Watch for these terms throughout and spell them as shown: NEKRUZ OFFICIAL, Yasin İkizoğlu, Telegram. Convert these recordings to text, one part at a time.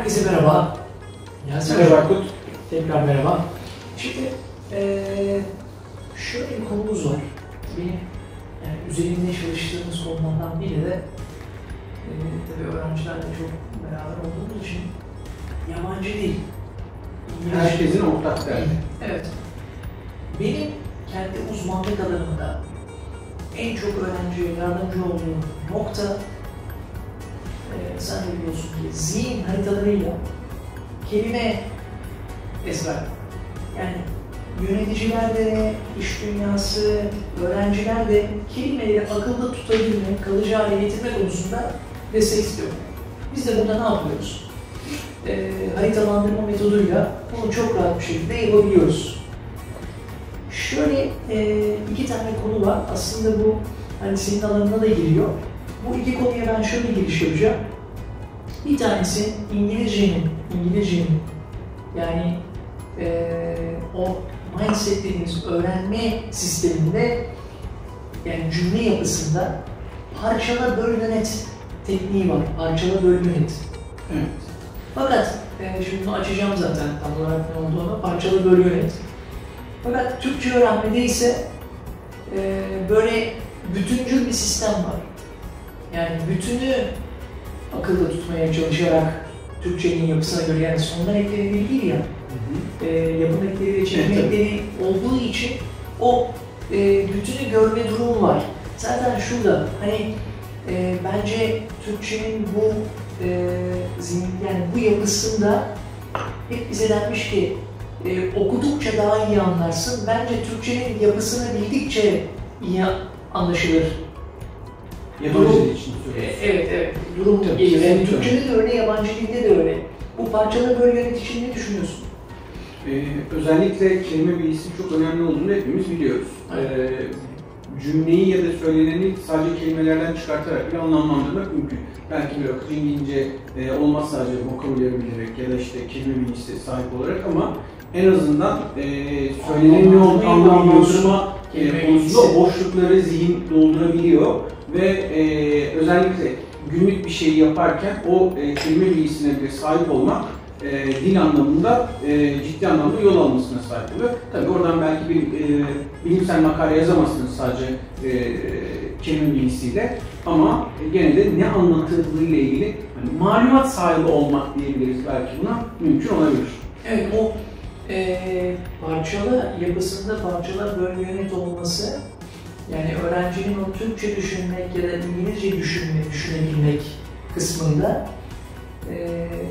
Herkese merhaba. Yasin İkizoğlu. Tekrar merhaba. Şimdi şöyle bir konumuz var. Benim üzerinde çalıştığımız konulardan biri de tabii öğrencilerle çok beraber olduğumuz için yabancı dil. Herkesin ortak derdi. Evet. Benim kendi uzmanlık alanımda en çok öğrenciye yardımcı olduğum nokta, sen de biliyorsun ki zihin haritalarıyla kelime ezber. Yani yöneticiler de, iş dünyası, öğrenciler de kelimeleri akılda tutabilmek, kalıcı hale getirme konusunda destek istiyorum. Biz de burada ne yapıyoruz? Haritalandırma metoduyla bunu çok rahat bir şekilde yapabiliyoruz. Şöyle iki tane konu var. Aslında bu hani senin alanına da giriyor. Bu iki konuya ben şöyle giriş yapacağım. Bir tanesi İngilizcenin yani o mindset dediğimiz öğrenme sisteminde, yani cümle yapısında parçala böl yönet tekniği var. Parçala böl yönet. Evet. Fakat şimdi bunu açacağım zaten tam olarak ne olduğunu. Parçala böl yönet. Fakat Türkçe öğrenmede ise böyle bütüncül bir sistem var. Yani bütünü akılda tutmaya çalışarak Türkçe'nin yapısına göre, yani sondan ekleri değil ya, yapım ekleri ve çekim ekleri olduğu için o bütünü görme durumu var. Zaten şurada hani bence Türkçe'nin bu yani bu yapısında hep bize denmiş ki okudukça daha iyi anlarsın. Bence Türkçe'nin yapısını bildikçe iyi anlaşılır. Yabancı için evet, durum geliyor. Yani Türkçe'de de öyle, yabancı dilde de öyle. Bu parçalı böl yönet için ne düşünüyorsun? Özellikle kelime bilgisinin çok önemli olduğunu hepimiz biliyoruz. Cümleyi ya da söyleneni sadece kelimelerden çıkartarak bile anlamlandırmak mümkün. Belki bir akıcı İngilizce olmaz sadece vokabüleri bilerek ya da işte kelime bilgisine sahip olarak, ama en azından söylenenin ne olduğunu anlamlandırma konusunda boşlukları zihin doldurabiliyor. Ve özellikle günlük bir şey yaparken o kelime bilgisine bir sahip olmak dil anlamında ciddi anlamda yol almasına sahip oluyor. Tabii oradan belki bir bilimsel makale yazamazsınız sadece kelime bilgisiyle, ama gene de ne anlatıldığıyla ilgili yani malumat sahibi olmak diyebiliriz belki buna, mümkün olabilir. Evet, o parçalı yapısında parçalar böl yönet olması, yani öğrencinin o Türkçe düşünmek ya da İngilizce düşünebilmek kısmında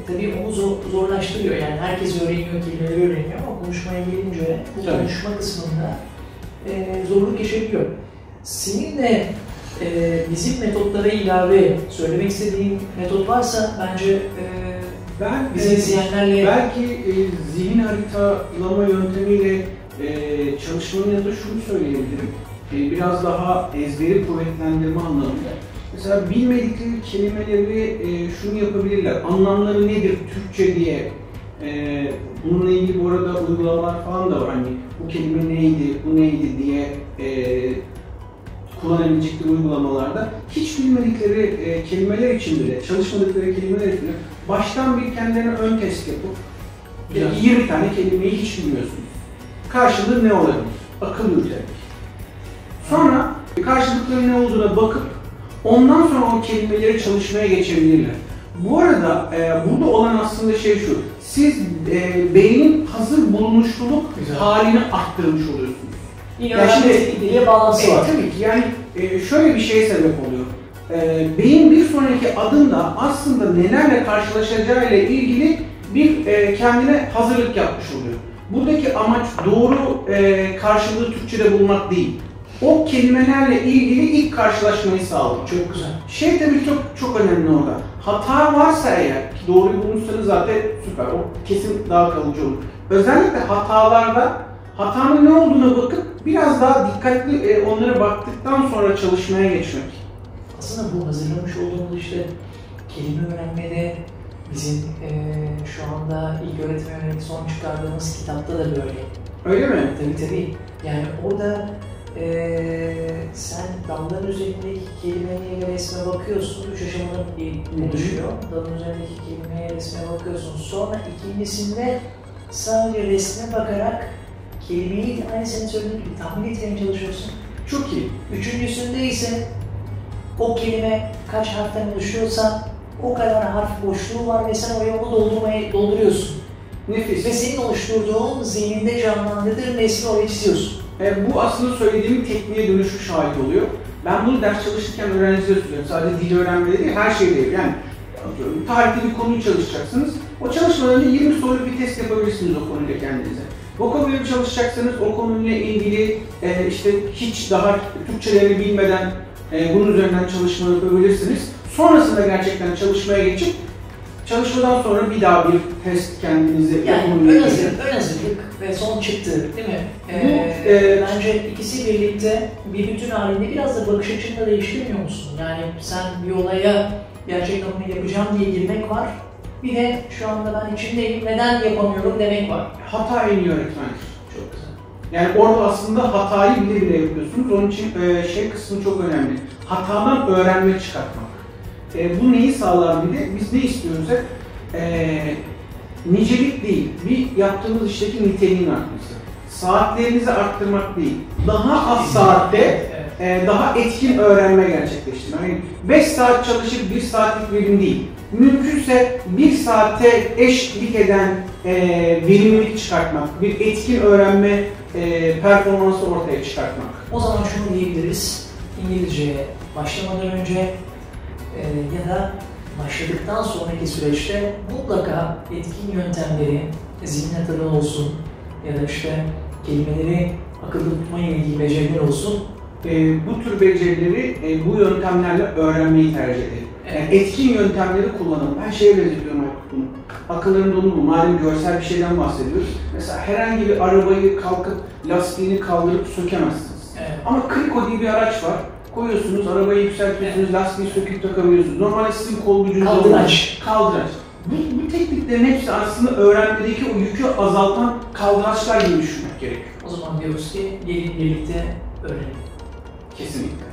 tabii onu zorlaştırıyor. Yani herkes öğreniyor, kelimeleri öğreniyor, ama konuşmaya gelince bu konuşma kısmında zorluk yaşayabiliyor. Senin de bizim metotlara ilave söylemek istediğin metot varsa bence bizi izleyenlerle... Belki zihin haritalama yöntemiyle çalışmanın yanında şunu söyleyebilirim. Biraz daha ezberi kuvvetlendirme anlamında. Mesela bilmedikleri kelimeleri şunu yapabilirler, anlamları nedir Türkçe diye. Bununla ilgili bu arada uygulamalar falan da var. Hani bu kelime neydi, bu neydi diye kullanabilecekleri uygulamalarda hiç bilmedikleri kelimeler için bile, çalışmadıkları kelimeler için bile baştan bir kendilerine ön test yapıp 20 tane kelimeyi hiç bilmiyorsunuz. Karşılığı ne olabilir? Akıl yürüterek. Sonra karşılıklarının ne olduğuna bakıp ondan sonra o kelimeleri çalışmaya geçebilirler. Bu arada burada olan aslında şey şu, siz beynin hazır bulunuşluluk halini arttırmış oluyorsunuz. Yani şimdi dile bağlantısı var. Tabii ki yani şöyle bir şeye sebep oluyor. Beyin bir sonraki adımda aslında nelerle karşılaşacağıyla ilgili bir kendine hazırlık yapmış oluyor. Buradaki amaç doğru karşılığı Türkçe'de bulmak değil. O kelimelerle ilgili ilk karşılaşmayı sağlıyor. Çok güzel. Şey tabii çok önemli orada. Hata varsa eğer, ki doğruyu bulmuşsanız zaten süper. O kesin daha kalıcı olur. Özellikle hatalarda hatanın ne olduğuna bakıp biraz daha dikkatli onlara baktıktan sonra çalışmaya geçmek. Aslında bu hazırlamış olduğumuz işte kelime öğrenmede bizim şu anda ilk öğretim öğrenimi son çıkardığımız kitapta da böyle. Öyle mi? Tabii. Yani orada sen damların üzerindeki kelimeye ve resme bakıyorsun, üç aşamadan oluşuyor. Damların üzerindeki kelimeye, resme bakıyorsun. Sonra ikincisinde sadece resme bakarak kelimeyi aynı senin söylediğin gibi tahmin etmeye çalışıyorsun. Çok iyi. Üçüncüsünde ise o kelime kaç harften oluşuyorsa o kadar harf boşluğu var ve sen oraya onu dolduruyorsun. Nefis. Ve senin oluşturduğun zihninde canlandırdığın resmi oraya çiziyorsun. Bu aslında söylediğim tekniğe dönüşmüş hali oluyor. Ben bunu ders çalışırken öğrencilere söylüyorum. Sadece dil öğrenmede değil, her şeyde değil. Yani tarihte bir konuyu çalışacaksınız. O çalışmalarında 20 soru bir test yapabilirsiniz o konuyla kendinize. Vokabülü çalışacaksanız o konuyla ilgili işte hiç daha Türkçelerini bilmeden bunun üzerinden çalışma yapabilirsiniz. Sonrasında gerçekten çalışmaya geçip çalışmadan sonra bir daha bir test kendinize yani ön hazırlık ve son çıktı değil mi? Bence ikisi birlikte bir bütün halinde biraz da bakış açını da değiştirmiyor musun? Yani sen bir olaya gerçekten bunu yapacağım diye girmek var. Bir de şu anda ben içimdeyim, neden yapamıyorum demek var. Hata en iyi öğretmendir. Çok güzel. Yani orada aslında hatayı bile bile yapıyorsunuz. Onun için şey kısmı çok önemli. Hatadan öğrenme çıkartmak. Bu neyi sağlar bir de? Biz ne istiyoruz hep? Nicelik değil, bir yaptığımız işteki niteliğin artması. Saatlerinizi arttırmak değil, daha az saatte daha etkin öğrenme gerçekleştirmek. Yani 5 saat çalışıp 1 saatlik verim değil. Mümkünse 1 saate eşlik eden verimlilik çıkartmak, bir etkin öğrenme performansı ortaya çıkartmak. O zaman şunu diyebiliriz, İngilizceye başlamadan önce ya da başladıktan sonraki süreçte mutlaka etkin yöntemleri, zihin hatırı olsun ya da işte kelimeleri akılda tutmaya ilgili beceriler olsun. Bu tür becerileri bu yöntemlerle öğrenmeyi tercih edin. Evet. Yani etkin yöntemleri kullanın. Ben şeye benzetiyorum artık bunu. Akıllarında onu bu. Madem görsel bir şeyden bahsediyoruz. Mesela herhangi bir arabayı kalkıp lastiğini kaldırıp sökemezsiniz. Evet. Ama Kriko diye bir araç var. Koyuyorsunuz, arabayı yükseltiyorsunuz, evet. Lastiği söküp takabiliyorsunuz. Normalde sizin kol gücünüz olur. Kaldıraç. Bu tekniklerin hepsi aslında öğrenmedeki o yükü azaltan kaldıraçlar gibi düşünmek gerekiyor. O zaman diyoruz ki gelin birlikte öğrenelim. Kesinlikle.